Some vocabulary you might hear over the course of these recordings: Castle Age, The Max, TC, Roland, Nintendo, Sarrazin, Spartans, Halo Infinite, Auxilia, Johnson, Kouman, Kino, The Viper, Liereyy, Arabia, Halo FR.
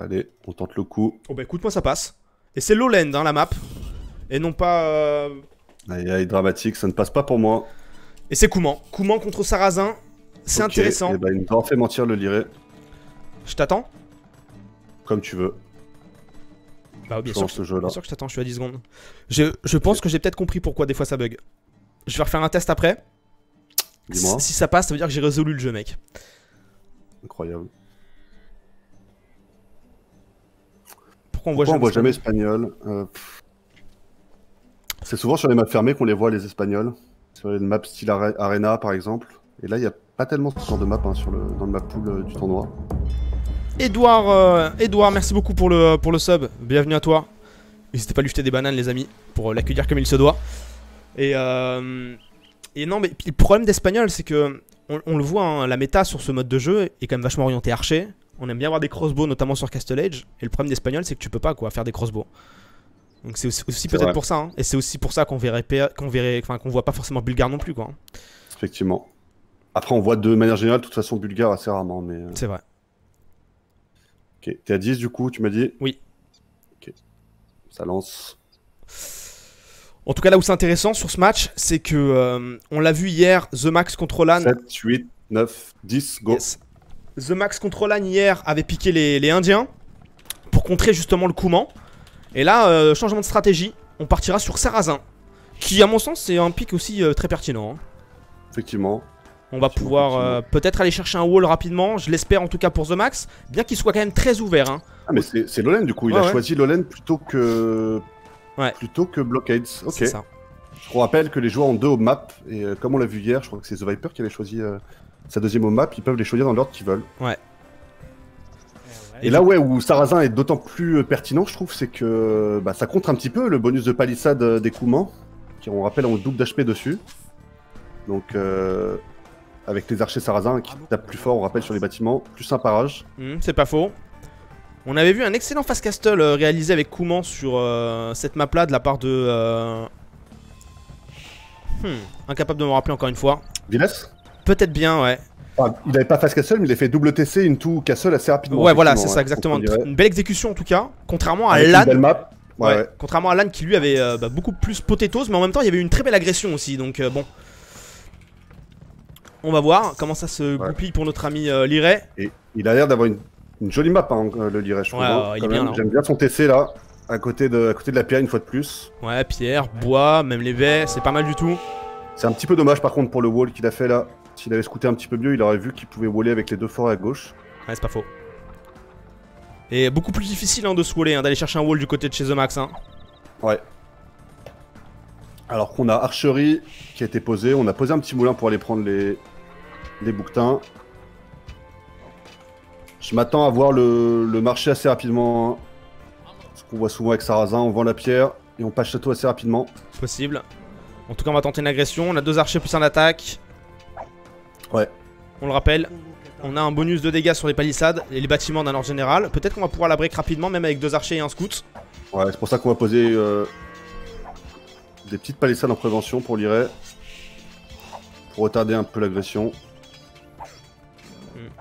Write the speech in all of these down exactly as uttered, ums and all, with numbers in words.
Allez, on tente le coup. Oh bah écoute, moi ça passe. Et c'est Lowland, hein, la map. Et non pas... Euh... Aïe aïe, dramatique, ça ne passe pas pour moi. Et c'est Kouman. Kouman contre Sarrazin. C'est okay, intéressant. Et bah, il nous en fait mentir le Liereyy. Je t'attends. Comme tu veux. Bah bien sûr, que, jeu, bien sûr que je t'attends, je suis à dix secondes. Je, je pense okay. que j'ai peut-être compris pourquoi des fois ça bug. Je vais refaire un test après. Dis-moi. Si, si ça passe, ça veut dire que j'ai résolu le jeu, mec. Incroyable. Pourquoi on voit, pourquoi jamais, on voit jamais espagnol euh, C'est souvent sur les maps fermées qu'on les voit, les espagnols. Sur les maps style Arena, par exemple. Et là, il n'y a pas tellement ce genre de map hein, sur le, dans le map pool euh, du tournoi. Edouard, euh, Edouard, merci beaucoup pour le, pour le sub, bienvenue à toi. N'hésitez pas à lui jeter des bananes les amis, pour l'accueillir comme il se doit. Et, euh, et non mais le problème d'espagnol c'est que, on, on le voit, hein, la méta sur ce mode de jeu est quand même vachement orientée archer. On aime bien avoir des crossbows notamment sur Castle Age, et le problème d'espagnol c'est que tu peux pas quoi, faire des crossbows. Donc c'est aussi, aussi peut-être pour ça, hein, et c'est aussi pour ça qu'on verrait, qu'on verrait, enfin qu'on voit pas forcément Bulgare non plus quoi. Effectivement. Après on voit de manière générale de toute façon Bulgare assez rarement mais... Euh... C'est vrai. Ok, t'es à dix du coup, tu m'as dit? Oui. Ok, ça lance. En tout cas, là où c'est intéressant sur ce match, c'est que euh, on l'a vu hier, The Max contre Roland. sept, huit, neuf, dix, go. Yes. The Max contre Roland hier avait piqué les, les Indiens pour contrer justement le Kouman. Et là, euh, changement de stratégie, on partira sur Sarrazin, qui à mon sens c'est un pic aussi euh, très pertinent. Hein. Effectivement. On va pouvoir euh, peut-être aller chercher un wall rapidement, je l'espère en tout cas pour The Max, bien qu'il soit quand même très ouvert. Hein. Ah mais c'est Lowland du coup, il ouais, a ouais. choisi Lowland plutôt que ouais. plutôt que Blockades. Ok. Ça. Je vous rappelle que les joueurs ont deux home map et euh, comme on l'a vu hier, je crois que c'est The Viper qui avait choisi euh, sa deuxième home map, ils peuvent les choisir dans l'ordre qu'ils veulent. Ouais. Et là ouais où Sarrazin est d'autant plus pertinent, je trouve, c'est que bah, ça contre un petit peu le bonus de palissade des Kouman, qui on rappelle ont le double d'H P dessus. Donc euh... avec les archers Sarrazin qui tapent plus fort, on rappelle, sur les bâtiments, plus un parage. Mmh, c'est pas faux. On avait vu un excellent fast castle euh, réalisé avec Kouman sur euh, cette map là de la part de... Euh... Hmm, incapable de me rappeler encore une fois. Villes? Peut-être bien, ouais. Enfin, il avait pas fast castle, mais il a fait double T C, une two castle assez rapidement. Ouais, voilà, c'est ça, ouais, exactement. Une belle exécution en tout cas, contrairement à Lan. Ouais, ouais. Ouais. Contrairement à Lan qui lui avait euh, bah, beaucoup plus potatoes, mais en même temps il y avait une très belle agression aussi, donc euh, bon. On va voir comment ça se goupille ouais. pour notre ami euh, Liereyy. Et il a l'air d'avoir une, une jolie map, hein, le Liereyy, je trouve. Ouais, ouais, j'aime bien son T C là, à côté, de, à côté de la pierre une fois de plus. Ouais, pierre, bois, même les vets, c'est pas mal du tout. C'est un petit peu dommage par contre pour le wall qu'il a fait là. S'il avait scouté un petit peu mieux, il aurait vu qu'il pouvait waller avec les deux forêts à gauche. Ouais, c'est pas faux. Et beaucoup plus difficile hein, de se waller, hein, d'aller chercher un wall du côté de chez The Max. Hein. Ouais. Alors qu'on a archerie qui a été posée, on a posé un petit moulin pour aller prendre les, les bouquetins. Je m'attends à voir le, le marché assez rapidement. Ce qu'on voit souvent avec Sarrazin, on vend la pierre et on passe château assez rapidement. Possible. En tout cas on va tenter une agression, on a deux archers plus un attaque. Ouais. On le rappelle, on a un bonus de dégâts sur les palissades et les bâtiments d'un ordre général. Peut-être qu'on va pouvoir la break rapidement même avec deux archers et un scout. Ouais, c'est pour ça qu'on va poser... Euh... des petites palissades en prévention pour Liereyy, pour retarder un peu l'agression. Mm.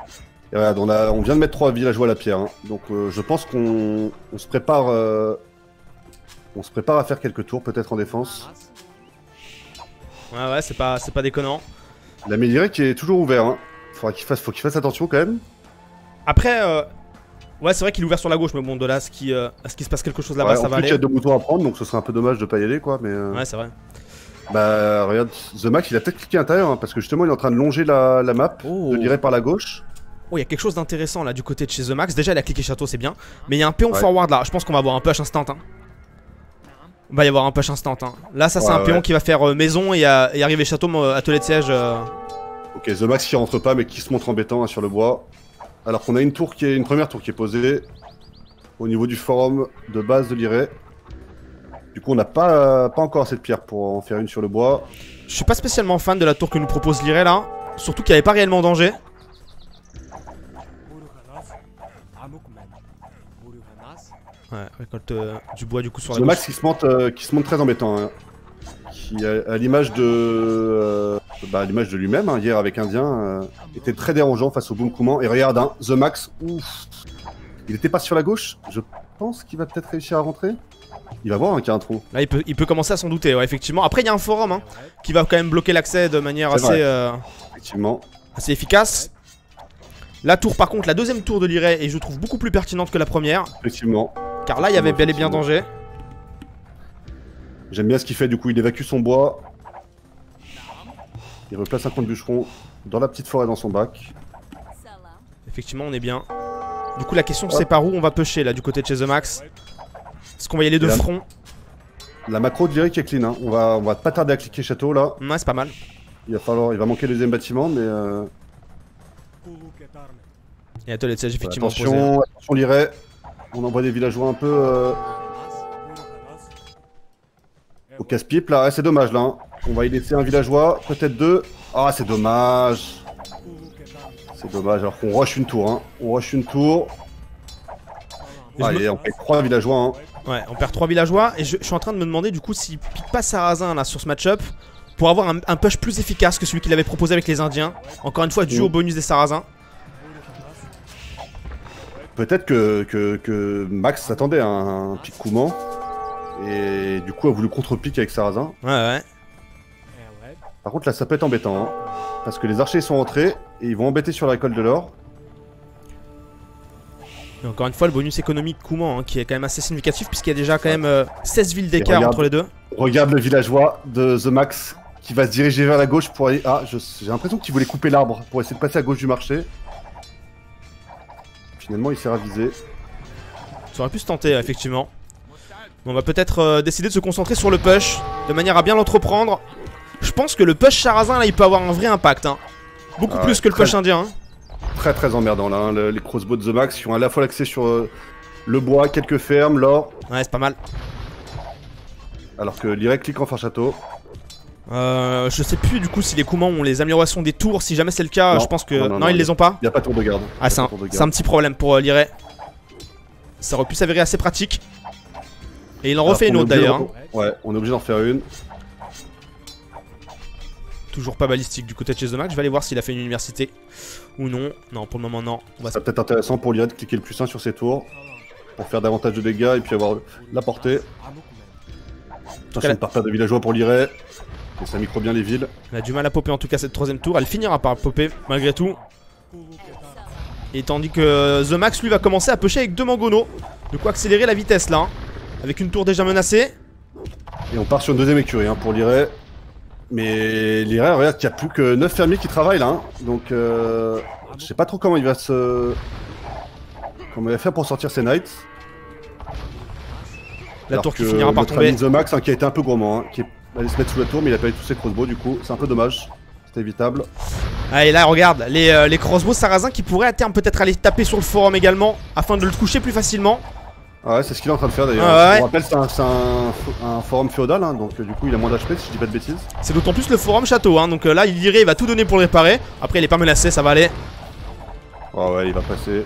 Et regarde, on, a, on vient de mettre trois villageois à la pierre, hein. Donc euh, je pense qu'on on se prépare euh, on se prépare à faire quelques tours, peut-être en défense. Ouais, ouais, c'est pas, pas déconnant. La Liereyy qui est toujours ouvert, hein. Faudra qu'il fasse, faut qu'il fasse attention quand même. Après... Euh... Ouais, c'est vrai qu'il est ouvert sur la gauche, mais bon, de là à ce qu'il euh, qu se passe quelque chose là-bas, ouais, ça va aller. Il y a deux boutons à prendre, donc ce serait un peu dommage de pas y aller, quoi. Mais euh... ouais, c'est vrai. Bah, regarde, The Max, il a peut-être cliqué à l'intérieur, hein, parce que justement, il est en train de longer la, la map, oh. de Liereyy par la gauche. Oh, il y a quelque chose d'intéressant là du côté de chez The Max. Déjà, il a cliqué château, c'est bien. Mais il y a un péon ouais. forward là. Je pense qu'on va avoir un push instant. Hein. On va y avoir un push instant. Hein. Là, ça, c'est ouais, un ouais. péon qui va faire euh, maison et, à, et arriver château, euh, atelier de siège. Euh... Ok, The Max qui rentre pas, mais qui se montre embêtant hein, sur le bois. Alors qu'on a une tour qui est une première tour qui est posée au niveau du forum de base de Liereyy. Du coup on n'a pas, euh, pas encore assez de pierres pour en faire une sur le bois. Je suis pas spécialement fan de la tour que nous propose Liereyy là. Surtout qu'il n'y avait pas réellement danger. Ouais, récolte euh, du bois du coup sur la gauche. Le Max qui se monte, euh, qui se monte très embêtant. Hein. Qui à, à l'image de... Euh... Bah, l'image de lui-même, hein, hier avec Indien, euh, était très dérangeant face au Boom Kouman. Et regarde, hein, The Max, ouf, Il n'était pas sur la gauche. Je pense qu'il va peut-être réussir à rentrer. Il va voir hein, qu'il y a un trou. Là, il peut, il peut commencer à s'en douter, ouais, effectivement. Après, il y a un forum hein, qui va quand même bloquer l'accès de manière assez, euh, effectivement. assez efficace. La tour, par contre, la deuxième tour de Liereyy et je trouve beaucoup plus pertinente que la première. Effectivement. Car là, il y avait bel et bien danger. J'aime bien ce qu'il fait, du coup, il évacue son bois. Il replace un coin de bûcheron dans la petite forêt, dans son bac. Effectivement, on est bien. Du coup, la question, c'est par où on va pêcher, là, du côté de chez The Max. Est-ce qu'on va y aller de front? La macro de Liereyy qui est clean, hein. On va, on va pas tarder à cliquer château, là. Ouais, c'est pas mal. Il va falloir, il va manquer le deuxième bâtiment, mais... Euh... Et attends, les sièges, effectivement, posés. Attention, attention, Liereyy. On envoie des villageois un peu... Euh... Au casse-pipe là, ah, c'est dommage là. Hein. On va y laisser un villageois, peut-être deux. Ah, c'est dommage. C'est dommage, alors qu'on rush une tour. Hein. On rush une tour. Ah, allez, me... on perd trois villageois. Hein. Ouais, on perd trois villageois. Et je, je suis en train de me demander du coup s'il pique pas Sarrazin là sur ce match-up pour avoir un, un push plus efficace que celui qu'il avait proposé avec les Indiens. Encore une fois, dû mmh. au bonus des Sarrazins. Peut-être que, que, que Max s'attendait à un, un pic Kouman. Et du coup a voulu contre-pique avec Sarrazin. Ouais ouais. Par contre là ça peut être embêtant hein, parce que les archers sont rentrés et ils vont embêter sur la récolte de l'or. Encore une fois le bonus économique Kouman hein, qui est quand même assez significatif puisqu'il y a déjà quand même euh, seize villes d'écart entre les deux. Regarde le villageois de The Max qui va se diriger vers la gauche pour aller... Ah j'ai l'impression qu'il voulait couper l'arbre pour essayer de passer à gauche du marché. Finalement il s'est ravisé. Ça aurait pu se tenter effectivement. On va peut-être euh, décider de se concentrer sur le push de manière à bien l'entreprendre. Je pense que le push Sarrazin là il peut avoir un vrai impact hein. Beaucoup ah ouais, plus que le push indien hein. Très très emmerdant là hein. le, Les crossbows de The Max qui ont à la fois l'accès sur euh, le bois, quelques fermes, l'or. Ouais c'est pas mal. Alors que Liereyy clique en fin château. Euh, je sais plus du coup si les Kouman ont les améliorations des tours. Si jamais c'est le cas non, je pense que... Non, non, non, non ils les ont pas. Y'a pas tour de garde. Ah c'est un, un petit problème pour euh, Liereyy. Ça aurait pu s'avérer assez pratique. Et il en refait une autre d'ailleurs. Ouais, on est obligé d'en faire une. Toujours pas balistique du côté de chez The Max. Je vais aller voir s'il a fait une université ou non. Non, pour le moment, non. On va... Ça va peut-être intéressant pour Liereyy de cliquer le plus un sur ses tours. Pour faire davantage de dégâts et puis avoir la portée. Attention, une partage de villageois pour Liereyy. Et ça micro bien les villes. Elle a du mal à popper en tout cas cette troisième tour. Elle finira par popper malgré tout. Et tandis que The Max lui va commencer à pêcher avec deux mangonos. De quoi accélérer la vitesse là. Hein. Avec une tour déjà menacée. Et on part sur une deuxième écurie hein, pour Liereyy. Mais Liereyy, regarde qu'il n'y a plus que neuf fermiers qui travaillent là. Hein. Donc euh, je sais pas trop comment il va se... Comment il va faire pour sortir ses knights. La Alors tour qui finira par tomber. The Max hein, qui a été un peu gourmand. Hein, qui est allé se mettre sous la tour mais il a perdu tous ses crossbows du coup. C'est un peu dommage. C'était évitable. Ah et là regarde, les, euh, les crossbows Sarrazin qui pourraient à terme peut-être aller taper sur le forum également. Afin de le toucher plus facilement. Ouais, c'est ce qu'il est en train de faire d'ailleurs. Ah ouais. On rappelle, c'est un, un, un forum féodal, hein, donc du coup il a moins d'H P si je dis pas de bêtises. C'est d'autant plus le forum château, hein, donc euh, là il irait, il va tout donner pour le réparer. Après il est pas menacé, ça va aller. Oh ouais, il va passer.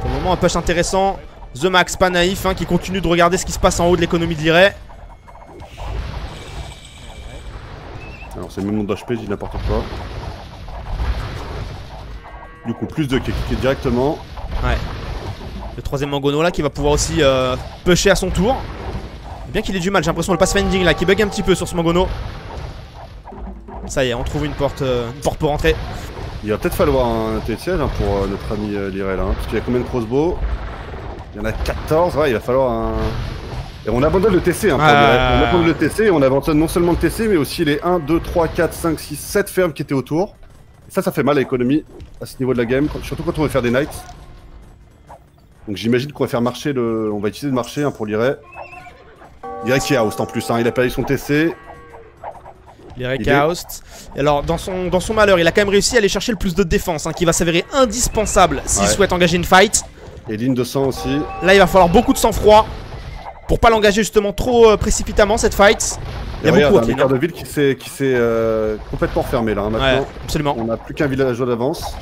Pour le moment, un push intéressant. The Max, pas naïf, hein, qui continue de regarder ce qui se passe en haut de l'économie de Liereyy. Alors c'est le même nombre d'H P, je dis n'importe quoi. Du coup plus de cliquer directement. Ouais. Le troisième mangono là qui va pouvoir aussi euh, pêcher à son tour. Bien qu'il ait du mal, j'ai l'impression le pathfinding là qui bug un petit peu sur ce mangono. Ça y est, on trouve une porte, euh, une porte pour rentrer. Il va peut-être falloir un T T L hein, pour euh, notre ami euh, Liereyy là. Hein, parce qu'il y a combien de crossbows? Il y en a quatorze, ouais il va falloir un... Et on abandonne le T C hein, ah... On abandonne le T C et on abandonne non seulement le T C mais aussi les un, deux, trois, quatre, cinq, six, sept fermes qui étaient autour. Ça, ça fait mal à l'économie à ce niveau de la game, surtout quand on veut faire des knights. Donc j'imagine qu'on va faire marcher le... On va utiliser le marché hein, pour Liereyy. Liereyy qui est host en plus, hein. Il a perdu son T C. Liereyy qui est host. Alors dans son, dans son malheur, il a quand même réussi à aller chercher le plus de défense, hein, qui va s'avérer indispensable s'il ouais. souhaite engager une fight. Et ligne de sang aussi. Là, il va falloir beaucoup de sang-froid pour pas l'engager justement trop euh, précipitamment cette fight. Il y a regarde, beaucoup, un écart de ville qui s'est euh, complètement fermé là. Hein, maintenant, ouais, absolument. On n'a plus qu'un villageois d'avance.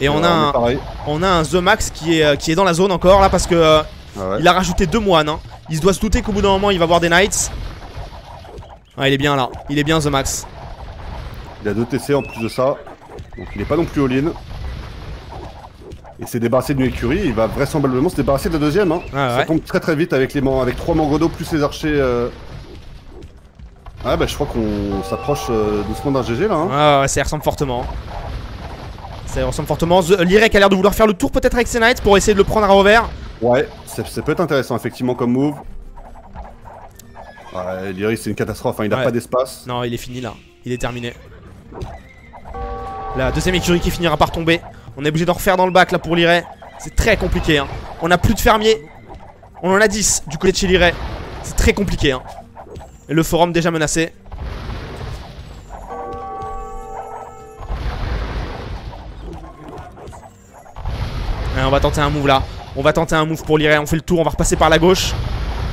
Et, et on, a on, un, on a un The Max qui est, qui est dans la zone encore là parce que euh, ah ouais. il a rajouté deux moines. Hein. Il se doit se douter qu'au bout d'un moment il va avoir des knights. Ah, il est bien là, il est bien The Max. Il a deux T C en plus de ça, donc il n'est pas non plus all-in. Il s'est débarrassé d'une écurie, il va vraisemblablement se débarrasser de la deuxième. Hein. Ah, ça ouais. tombe très très vite avec les man avec trois mangots d'eau plus les archers. Euh... Ah bah je crois qu'on s'approche euh, doucement d'un G G là. Hein. Ah ouais, ça y ressemble fortement. Ça y ressemble fortement. Liereyy a l'air de vouloir faire le tour peut-être avec ses knights pour essayer de le prendre à revers. Ouais, ça peut être intéressant effectivement comme move. Ouais, Liereyy c'est une catastrophe, hein. Il n'a ouais. pas d'espace. Non, il est fini là, il est terminé. La deuxième écurie qui finira par tomber. On est obligé d'en refaire dans le bac là pour Liereyy. C'est très compliqué hein. On a plus de fermiers. On en a dix du côté de chez Liereyy. C'est très compliqué hein. Et le forum déjà menacé. Allez, on va tenter un move là. On va tenter un move pour Liereyy. On fait le tour, on va repasser par la gauche.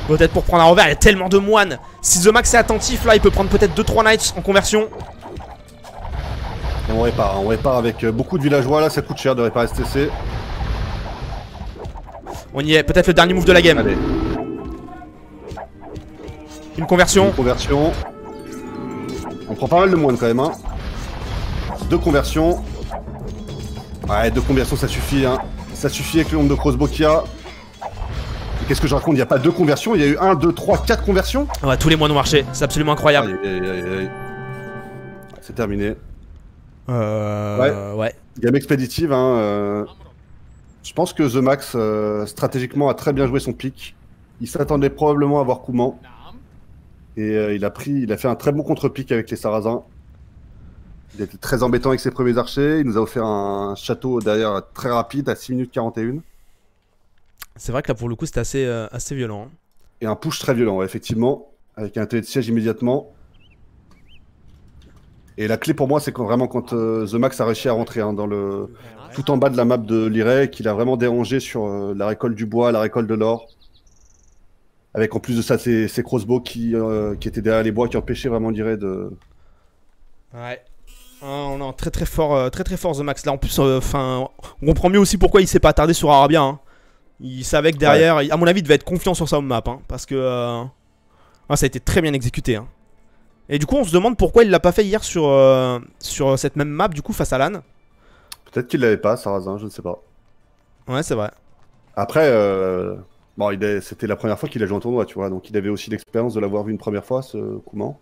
Peut-être pour prendre un revers, il y a tellement de moines. Si The Max est attentif là, il peut prendre peut-être deux trois knights en conversion. Et on répare, on répare avec beaucoup de villageois là, ça coûte cher de réparer S T C. On y est, peut-être le dernier move de la game. Allez. Une conversion. Une conversion. On prend pas mal de moines quand même hein. Deux conversions. Ouais, deux conversions ça suffit hein. Ça suffit avec le nombre de crossbow qu'il y a. Qu'est-ce que je raconte? Il n'y a pas deux conversions, il y a eu un, deux, trois, quatre conversions. Ouais, tous les moines ont marché, c'est absolument incroyable. C'est terminé. Euh... Ouais. ouais. Game expéditive, hein. Euh... Je pense que The Max, euh, stratégiquement, a très bien joué son pic. Il s'attendait probablement à voir Kouman. Et euh, il a pris, il a fait un très bon contre-pic avec les Sarrazins. Il était très embêtant avec ses premiers archers. Il nous a offert un château derrière très rapide, à six minutes quarante et une. C'est vrai que là pour le coup c'était assez, euh, assez violent. Et un push très violent, ouais, effectivement, avec un télé de siège immédiatement. Et la clé pour moi c'est quand, vraiment quand euh, The Max a réussi à rentrer hein, dans le... tout en bas de la map de Liereyy, qu'il a vraiment dérangé sur euh, la récolte du bois, la récolte de l'or. Avec en plus de ça ces, ces crossbows qui, euh, qui étaient derrière les bois, qui empêchaient vraiment Liereyy de... Ouais. Oh non, très très fort, euh, très très fort The Max. Là en plus, euh, on comprend mieux aussi pourquoi il s'est pas attardé sur Arabia. Hein. Il savait que derrière, ouais. à mon avis, il devait être confiant sur sa home map, hein, parce que euh... ah, ça a été très bien exécuté. Hein. Et du coup, on se demande pourquoi il l'a pas fait hier sur, euh... sur cette même map, du coup, face à LAN. Peut-être qu'il l'avait pas, Sarrazin, je ne sais pas. Ouais, c'est vrai. Après, euh... bon, a... c'était la première fois qu'il a joué en tournoi, tu vois, donc il avait aussi l'expérience de l'avoir vu une première fois, ce Kouman.